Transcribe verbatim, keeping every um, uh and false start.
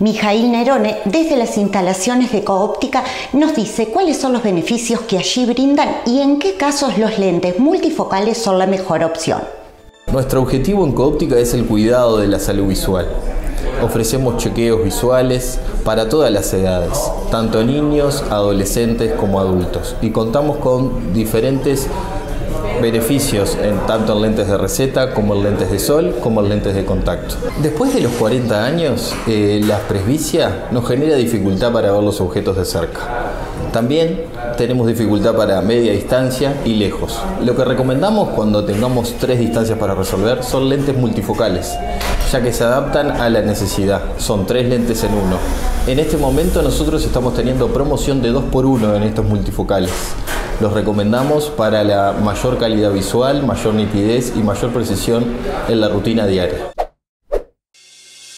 Mijaíl Nerone, desde las instalaciones de Cooptica, nos dice cuáles son los beneficios que allí brindan y en qué casos los lentes multifocales son la mejor opción. Nuestro objetivo en Cooptica es el cuidado de la salud visual. Ofrecemos chequeos visuales para todas las edades, tanto niños, adolescentes como adultos, y contamos con diferentes beneficios en tanto en lentes de receta como en lentes de sol como en lentes de contacto. Después de los cuarenta años, eh, la presbicia nos genera dificultad para ver los objetos de cerca. También tenemos dificultad para media distancia y lejos. Lo que recomendamos cuando tengamos tres distancias para resolver son lentes multifocales, ya que se adaptan a la necesidad. Son tres lentes en uno. En este momento nosotros estamos teniendo promoción de dos por uno en estos multifocales. Los recomendamos para la mayor calidad visual, mayor nitidez y mayor precisión en la rutina diaria.